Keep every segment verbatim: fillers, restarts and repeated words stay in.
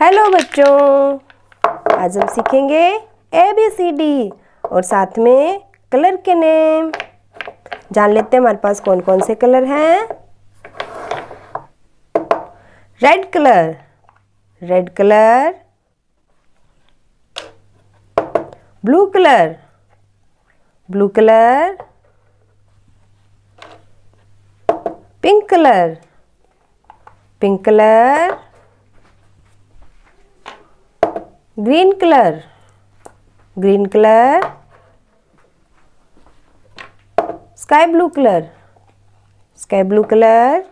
Hello बच्चों, आज हम सीखेंगे ए बी सी डी और साथ में कलर के नेम। जान लेते हैं हमारे पास कौन कौन से कलर हैं। Red colour, red colour, blue colour, blue colour, pink colour, pink colour, green colour, green colour, sky blue colour, sky blue colour,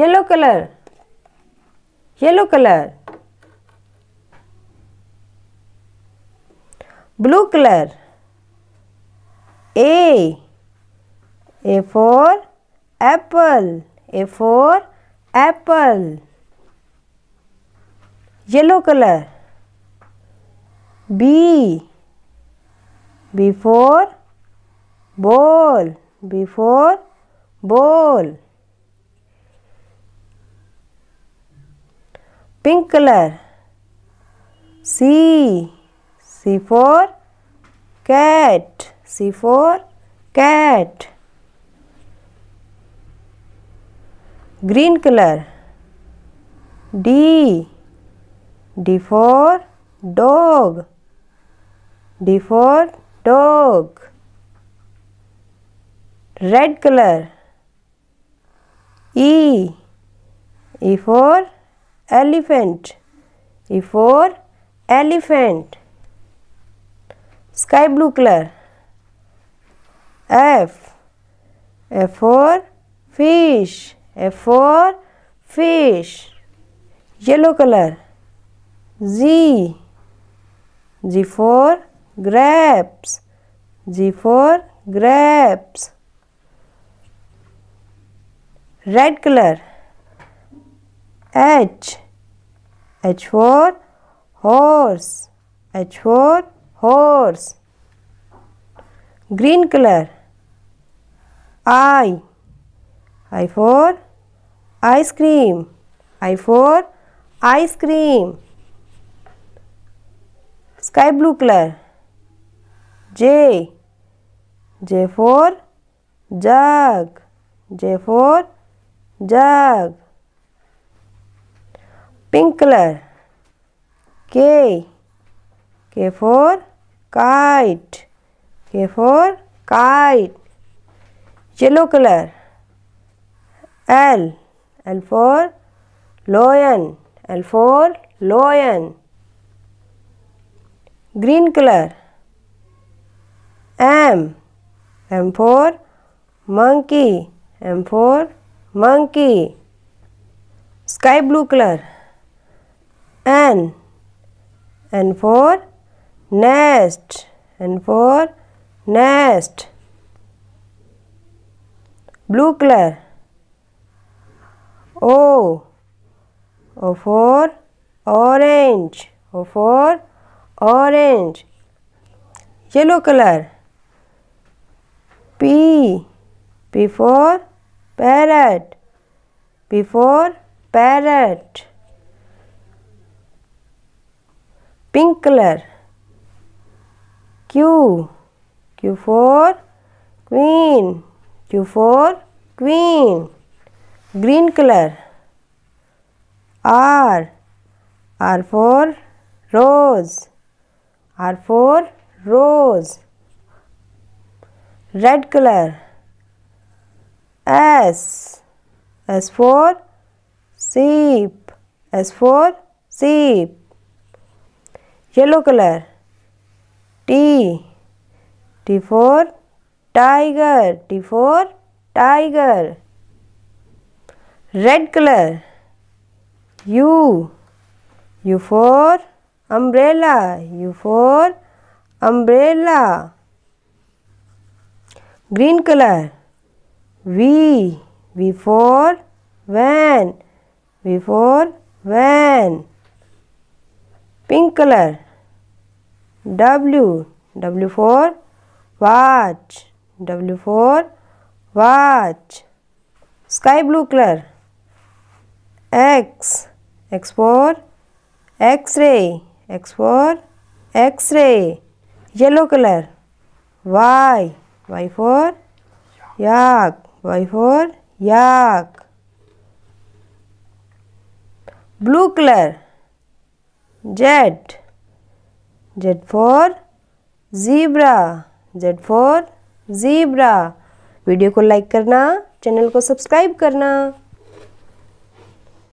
yellow colour, yellow colour, blue colour. A, A for apple, A for apple. Yellow colour, B, B for ball, B for ball. Pink colour, C, C for cat, C for cat. Green colour, D, D for dog, D for dog. Red color, E, E for elephant, E for elephant. Sky blue color, F, F for fish, F for fish. Yellow color, Z, Z for grapes, Z for grapes. Red color, H, H for horse, H for horse. Green color, I, I for ice cream, I for ice cream. Sky blue color, J, J for jug, J for jug. Pink color, K, K for kite, K for kite. Yellow color, L, L for lion, L for lion. Green color, M, M for monkey, M for monkey. Sky blue color, N, N for nest, N for nest. Blue color, O, O for orange, O for orange. Yellow color, P, P for parrot, P for parrot. Pink color, Q, Q for queen, Q for queen. Green color, R, R for rose, R for rose. Red color, S, S for sheep, S for sheep. Yellow color, T, T for tiger, T for tiger. Red color, U, U for umbrella, U for umbrella. Green color, V, V for van, V for van. Pink color, W, W for watch, W for watch. Sky blue color, X. X for X-ray. X for X-ray. Yellow color. Y. Y for yak. Y for yak. Blue color. Z. Z for zebra. Z for zebra. Video को like करना, channel को subscribe करना।